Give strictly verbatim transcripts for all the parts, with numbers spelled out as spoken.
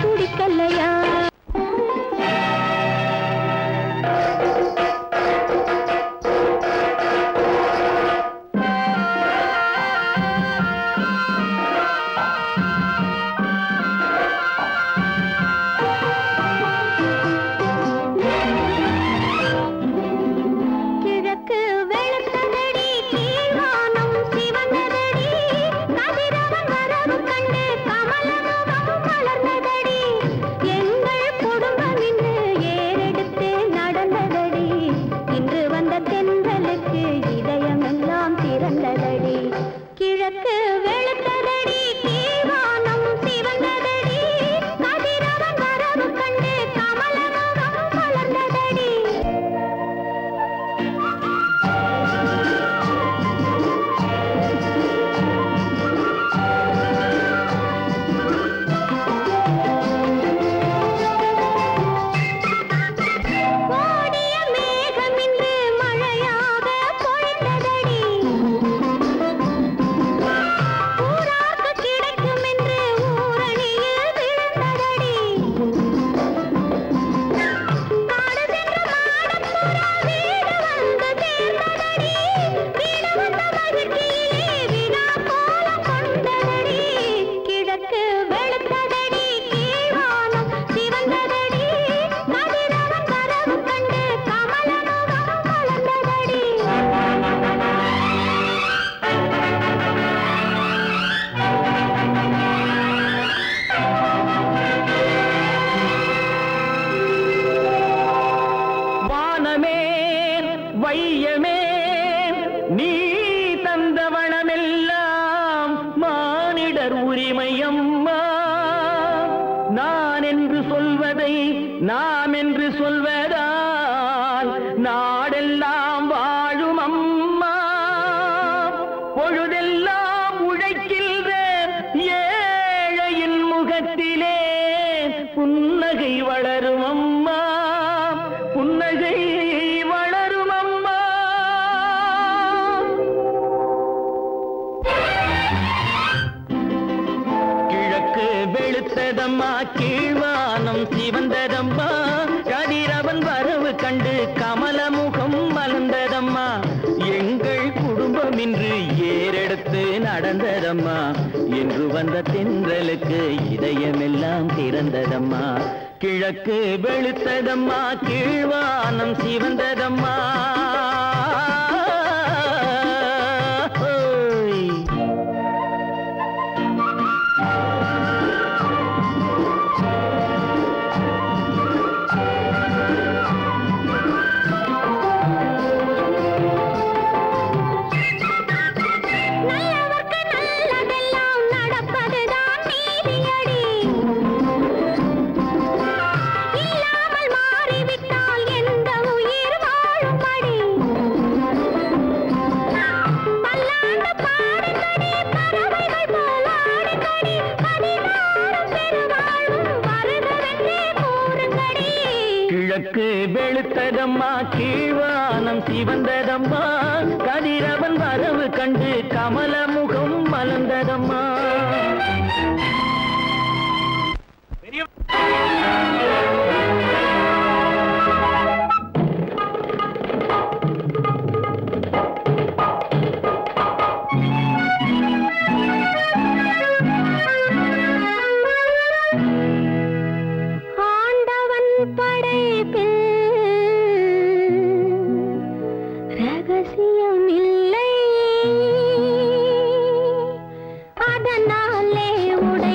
துடிக்கலையா கிழக்கு வெளுத்ததம்மா கீழ்வானம் சிவந்ததம்மா வெளுத்ததம்மா கீழ்வானம் சிவந்ததம்மா கதிரவன் வரவு கண்டு கமல முகம் மலர்ந்ததம்மா இல்லை அதனாலே உடை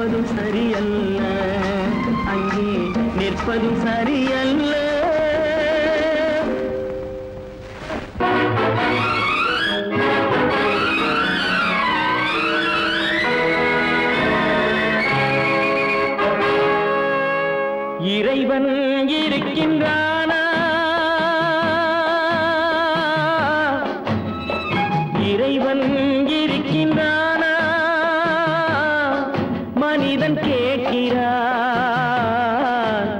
நிற்பதும் சரியல்ல, அங்கே நிற்பதும் சரியல்ல. இறைவன் இருக்கின்றானா? இறைவன் இருக்கின்றானா? மனிதன் கேட்கிறான்,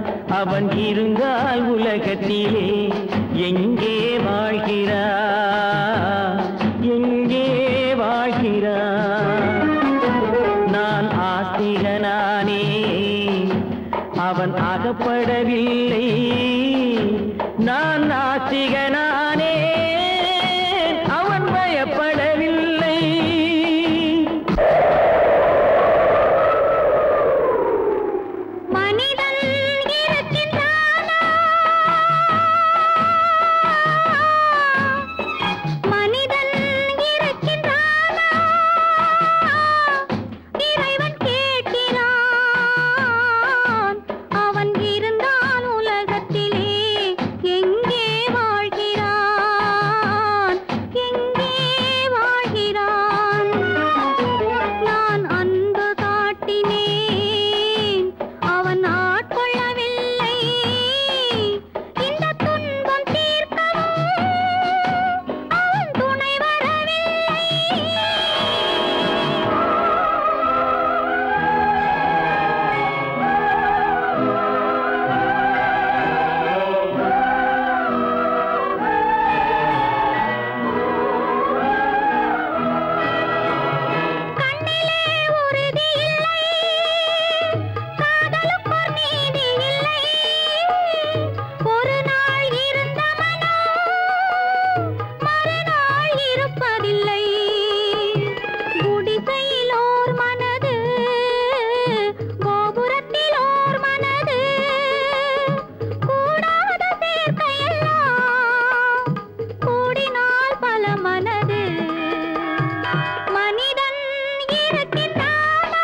அவன் இருந்தால் உலகத்திலே எங்கே வாழ்கிறான், எங்கே வாழ்கிறான்? நான் ஆஸ்திகனானே, அவன் அகப்படவில்லை. நான் நாத்திகனானே, அவன் பயப்படவில்லை. மனிதன் இருக்கின்றானா? மனிதன் இருக்கின்றானா? இறைவன் கேட்கிறான், அவன் இருந்தான் உலகத்திலே எங்கே வாழ்கிறான், எங்கே வாழ்கிறான்? நான் அன்பு காட்டினேன், அவன் ஆட்கொள்ளவில்லை. இந்த துன்பம் தீர்க்கவும் அவன் துணை வரவில்லை. கண்ணிலே உறுதி இல்லை, காதலுக்கோர் நீதி இல்லை. ஒரு நாள் இருந்த மனம் மறுநாள் இருப்பதில்லை. குடிசையில் ஓர் மனது, கோபுரத்தில் ஓர் மனது, கூடாத சேர்க்கையெல்லாம் கூடினால் பல மனது. மனிதன் இருக்கின்றானா?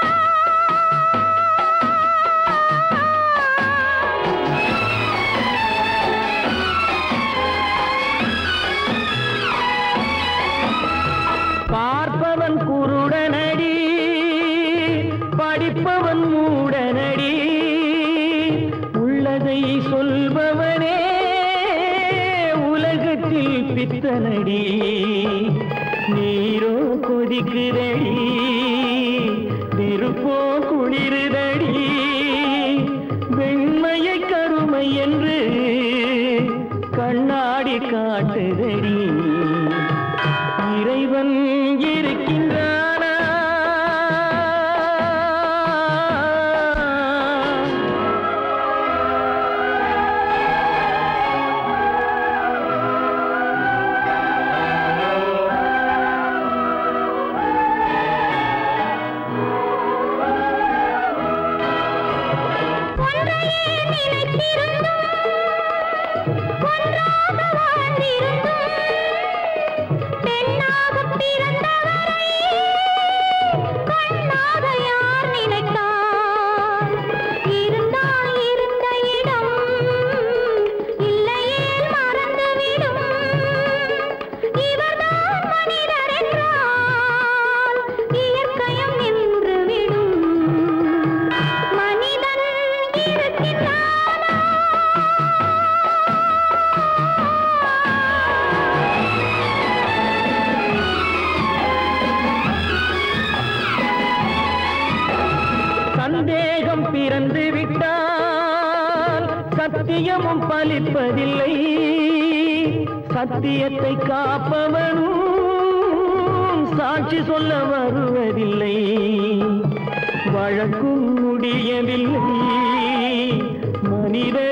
பார்ப்பவன் குருடனடி, படிப்பவன் மூடனடி, உள்ளதை சொல்பவனே உலகத்தில் பித்தனடி. நீரோ கொதிக்குதடி, நெருப்போ குளிருதடி, வெண்மையை கருமை என்று கண்ணாடி காட்டுதடி. இறைவன் இருக்கின்றானா? ஒன்றையே நினைத்திருந்தோம், ஒன்றாக வாழ்ந்திருந்தோம். பெண்ணாகப் பிறந்தவரை கண்ணாக யார் நினைத்தார்? இருந்தால் இருந்த இடம் இல்லையேல் மறந்துவிடும். இவர்தான் மனிதர் என்றால் இயற்கையும் நின்றுவிடும். மனிதன் இருக்கின்றானா? சந்தேகம் பிறந்து விட்டால் சத்தியமும் பலிப்பதில்லை. சத்தியத்தை காப்பவனும் சாட்சி சொல்ல வருவதில்லை. வழக்கும் முடியவில்லை, மனித